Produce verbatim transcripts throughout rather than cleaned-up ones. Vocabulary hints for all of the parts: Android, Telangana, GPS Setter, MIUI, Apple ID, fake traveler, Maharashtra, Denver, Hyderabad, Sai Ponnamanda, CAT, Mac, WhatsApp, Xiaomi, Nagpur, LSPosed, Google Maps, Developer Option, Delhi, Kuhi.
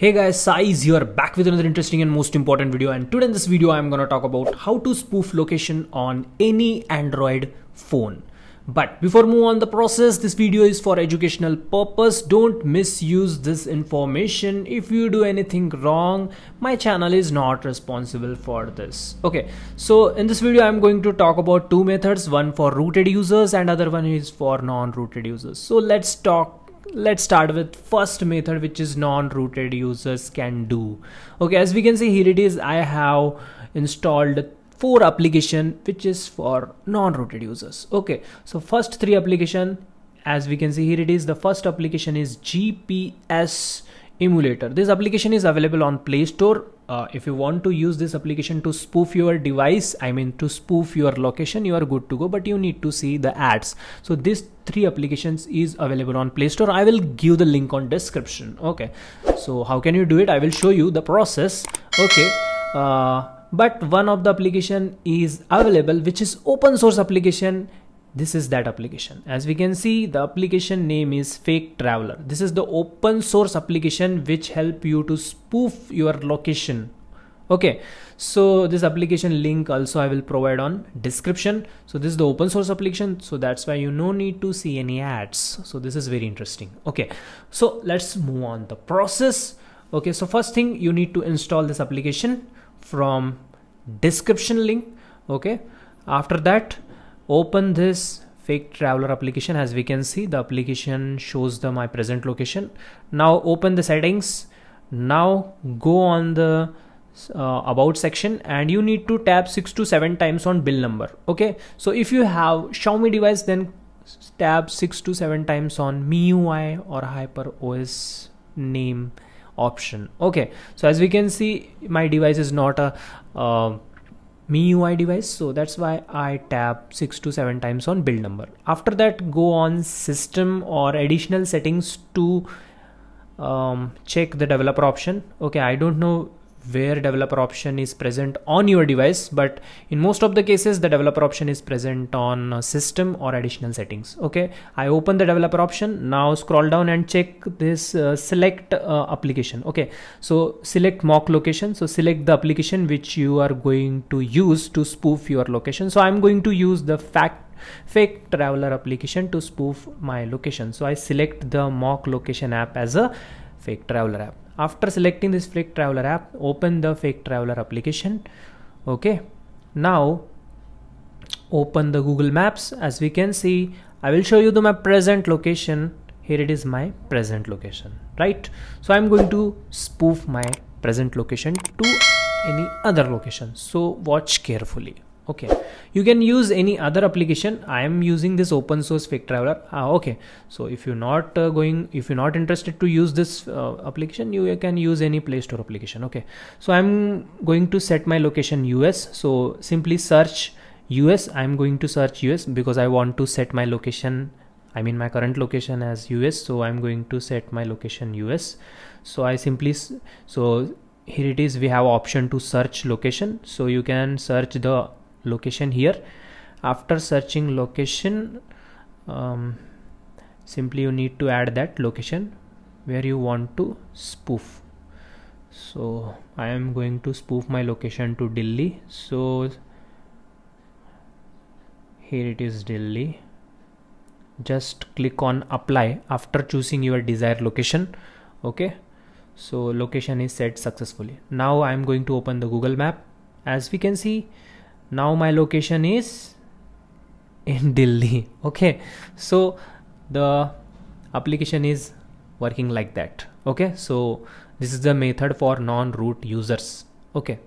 Hey guys, Sai is here back with another interesting and most important video, and today in this video I'm gonna talk about how to spoof location on any Android phone. But before move on the process, this video is for educational purpose. Don't misuse this information. If you do anything wrong, my channel is not responsible for this. Okay, so in this video I'm going to talk about two methods, one for rooted users and other one is for non-rooted users. So let's talk Let's start with first method, which is non-rooted users can do. Okay, as we can see here it is, I have installed four application which is for non-rooted users. Okay, so first three application, as we can see here it is, the first application is G P S Emulator. This application is available on Play Store. Uh, if you want to use this application to spoof your device, I mean to spoof your location, you are good to go, but you need to see the ads. So these three applications is available on Play Store. I will give the link on description. Okay, so how can you do it? I will show you the process. Okay, uh, but one of the application is available which is open source application. This is that application. As we can see, the application name is Fake Traveler. This is the open source application which help you to spoof your location. Okay, so this application link also I will provide on description. So this is the open source application, so that's why you no need to see any ads. So this is very interesting. Okay, so let's move on the process. Okay, so first thing, you need to install this application from description link. Okay, after that open this Fake Traveler application. As we can see, the application shows the my present location. Now open the settings. Now go on the uh, about section and you need to tap six to seven times on build number. Okay, so if you have Xiaomi device, then tap six to seven times on M I U I or Hyper O S name option. Okay, so as we can see, my device is not a uh, M I U I device, so that's why I tap six to seven times on build number. After that, go on system or additional settings to um, check the developer option. Okay, I don't know where developer option is present on your device, but in most of the cases the developer option is present on uh, system or additional settings. Okay, I open the developer option. Now scroll down and check this uh, select uh, application. Okay, so select mock location. So select the application which you are going to use to spoof your location. So I'm going to use the fact Fake Traveler application to spoof my location. So I select the mock location app as a Fake Traveler app. After selecting this Fake Traveler app, open the Fake Traveler application. Okay, now open the Google Maps. As we can see, I will show you the my present location. Here it is, my present location, right? So I'm going to spoof my present location to any other location, so watch carefully. Okay, you can use any other application. I am using this open source Fake Traveler. Ah, okay, so if you're not uh, going, if you're not interested to use this uh, application, you can use any Play Store application. Okay, so I'm going to set my location U S. So simply search U S. I'm going to search U S because I want to set my location, I mean my current location as U S. So I'm going to set my location U S. So I simply, so here it is, we have option to search location. So you can search the location here. After searching location, um, simply you need to add that location where you want to spoof. So I am going to spoof my location to Delhi. So here it is, Delhi. Just click on apply after choosing your desired location. Okay, so location is set successfully. Now I am going to open the Google Map. As we can see, now my location is in Delhi. Okay, so the application is working like that. Okay, so this is the method for non-root users. Okay,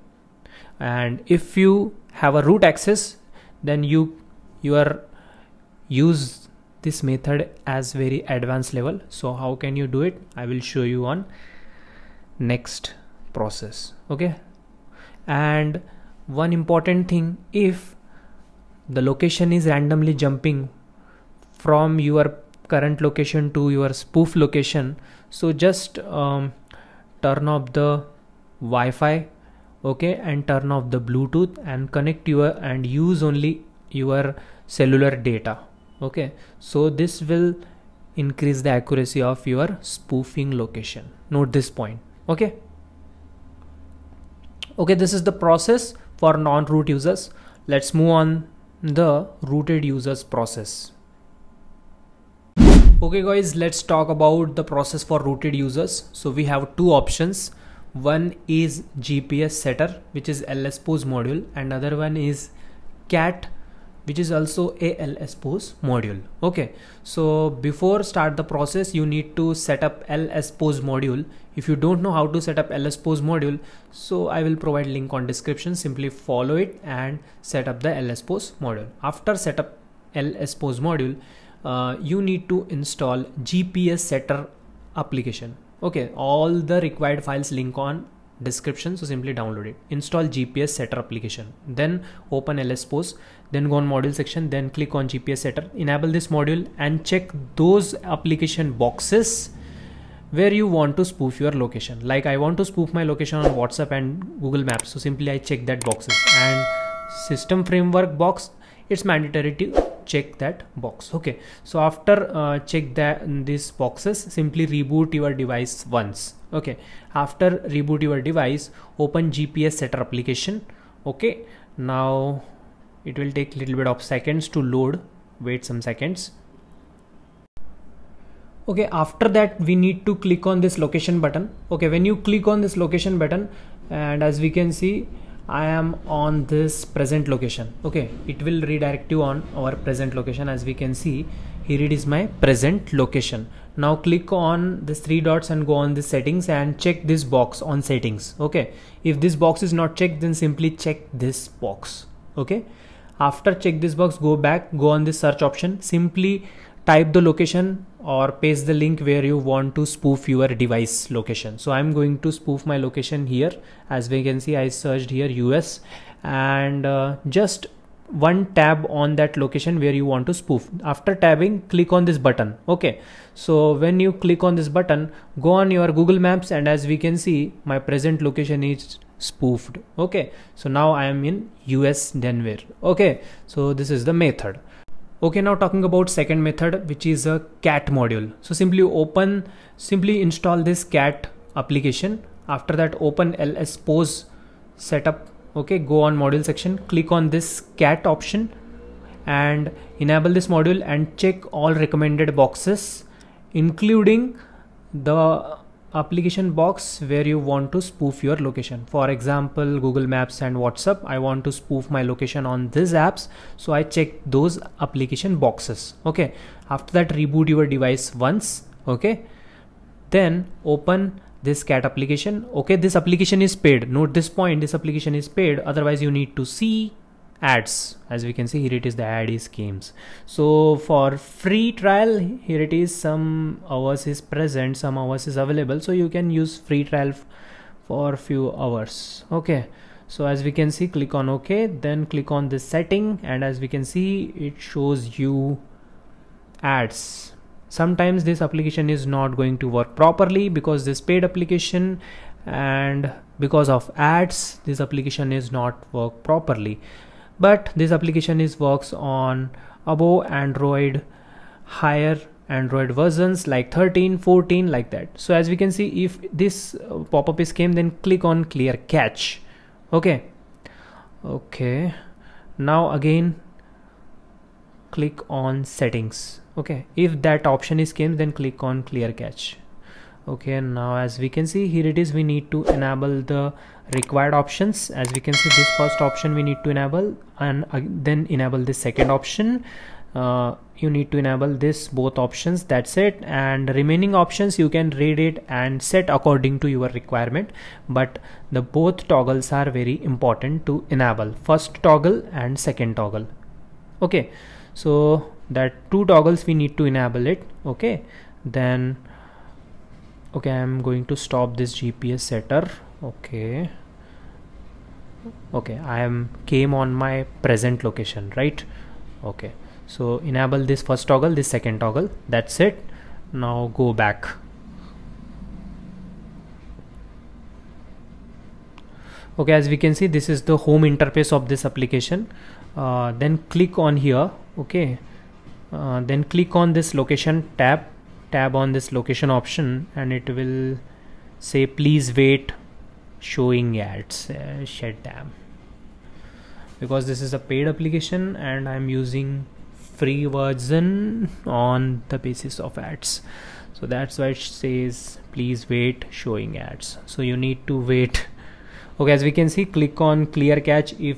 and if you have a root access, then you you are use this method as very advanced level. So how can you do it? I will show you on next process. Okay, and one important thing, if the location is randomly jumping from your current location to your spoof location, so just um, turn off the Wi-Fi, okay, and turn off the Bluetooth and connect your and use only your cellular data. Okay, so this will increase the accuracy of your spoofing location. Note this point. Okay. Okay, this is the process for non-root users. Let's move on the rooted users process. Okay guys, let's talk about the process for rooted users. So we have two options. One is G P S Setter, which is LSPosed module, and another one is CAT, which is also a LSPosed module. Okay, so before start the process, you need to set up LSPosed module. If you don't know how to set up LSPosed module, so I will provide link on description. Simply follow it and set up the LSPosed module. After set up LSPosed module, uh, you need to install G P S Setter application. Okay, all the required files link on description, so simply download it. Install G P S Setter application, then open LSPosed, then go on module section, then click on G P S Setter, enable this module and check those application boxes where you want to spoof your location. Like I want to spoof my location on WhatsApp and Google Maps, so simply I check that boxes. And system framework box, it's mandatory to check that box. Okay, so after uh, check that these boxes, simply reboot your device once. Okay, after reboot your device, open G P S Setter application. Okay, now it will take little bit of seconds to load. Wait some seconds. Okay, after that we need to click on this location button. Okay, when you click on this location button, and as we can see, I am on this present location. Okay, it will redirect you on our present location. As we can see, here it is my present location. Now click on this three dots and go on the settings and check this box on settings. Okay, if this box is not checked, then simply check this box. Okay, after check this box, go back, go on the search option, simply type the location or paste the link where you want to spoof your device location. So I'm going to spoof my location here. As we can see, I searched here U S, and uh, just one tab on that location where you want to spoof. After tabbing, click on this button. Okay, so when you click on this button, go on your Google Maps, and as we can see, my present location is spoofed. Okay, so now I am in U S Denver. Okay, so this is the method. Okay, now talking about second method, which is a CAT module. So simply open, simply install this CAT application. After that, open LSPosed setup. Okay, go on module section, click on this CAT option and enable this module and check all recommended boxes, including the application box where you want to spoof your location. For example, Google Maps and WhatsApp, I want to spoof my location on these apps, so I check those application boxes. Okay, after that, reboot your device once. Okay, then open this CAT application. Okay, this application is paid. Note this point, this application is paid, otherwise you need to see ads. As we can see, here it is, the ad is games. So for free trial, here it is, some hours is present, some hours is available, so you can use free trial for few hours. Okay, so as we can see, click on OK, then click on this setting, and as we can see, it shows you ads. Sometimes this application is not going to work properly because this paid application, and because of ads this application is not work properly. But this application is works on above Android, higher Android versions like thirteen, fourteen, like that. So as we can see, if this pop-up is came, then click on clear cache. Okay. Okay. Now again, click on settings. Okay. If that option is came, then click on clear cache. Okay, now as we can see, here it is, we need to enable the required options. As we can see, this first option we need to enable, and uh, then enable this second option. Uh, you need to enable this both options, that's it. And remaining options you can read it and set according to your requirement, but the both toggles are very important to enable, first toggle and second toggle. Okay, so that two toggles we need to enable it. Okay, then okay, I'm going to stop this G P S Setter. Okay. Okay, I am came on my present location, right? Okay, so enable this first toggle, this second toggle. That's it. Now go back. Okay, as we can see, this is the home interface of this application. Uh, then click on here. Okay, uh, then click on this location tab. Tab on this location option, and it will say please wait showing ads, uh, shit damn, because this is a paid application and I'm using free version on the basis of ads. So that's why it says please wait showing ads. So you need to wait. Okay, as we can see, click on clear cache if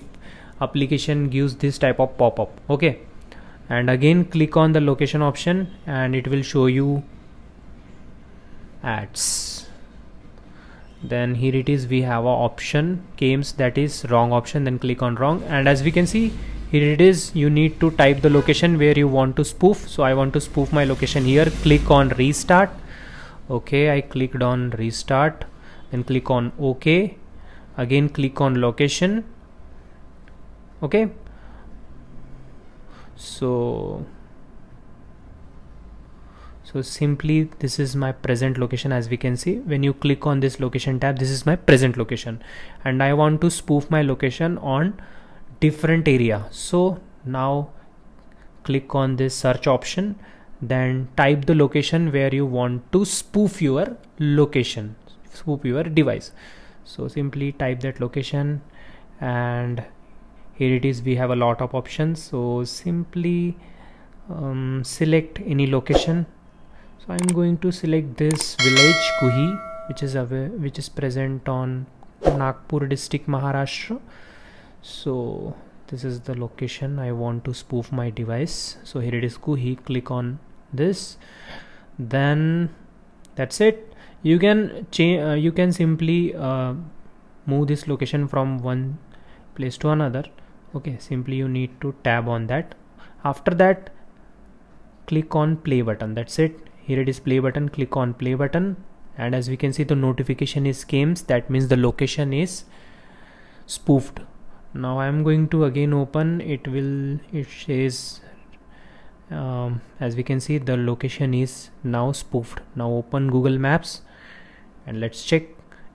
application gives this type of pop-up. Okay, and again click on the location option and it will show you ads. Then here it is, we have a option games, that is wrong option, then click on wrong. And as we can see here it is, you need to type the location where you want to spoof. So I want to spoof my location here, click on restart. Okay, I clicked on restart, then click on OK, again click on location. Okay, so so simply this is my present location. As we can see, when you click on this location tab, this is my present location and I want to spoof my location on different area. So now click on this search option, then type the location where you want to spoof your location, spoof your device. So simply type that location and here it is, we have a lot of options. So simply um, select any location. So I'm going to select this village Kuhi, which is away, which is present on Nagpur district, Maharashtra. So this is the location I want to spoof my device. So here it is, Kuhi, click on this, then that's it. You can change, uh, you can simply uh, move this location from one place to another. Okay, simply you need to tab on that. After that, click on play button. That's it. Here it is, play button. Click on play button, and as we can see, the notification is games. That means the location is spoofed. Now I am going to again open. It will. It says, um, as we can see, the location is now spoofed. Now open Google Maps, and let's check.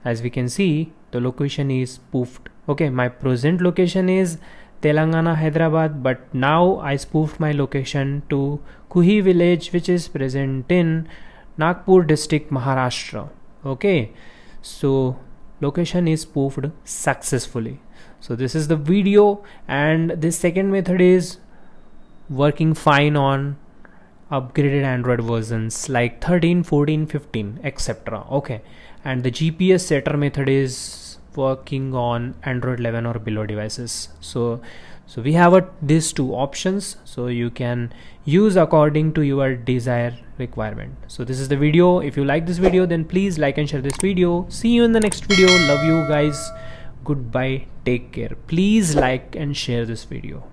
As we can see, the location is spoofed. Okay, my present location is Telangana, Hyderabad, but now I spoofed my location to Kuhi village, which is present in Nagpur district, Maharashtra. Okay, so location is spoofed successfully. So this is the video, and this second method is working fine on upgraded Android versions like thirteen, fourteen, fifteen, et cetera. Okay, and the G P S setter method is working on Android eleven or below devices. So so we have a, these two options, so you can use according to your desired requirement. So this is the video. If you like this video, then please like and share this video. See you in the next video. Love you guys. Goodbye. Take care. Please like and share this video.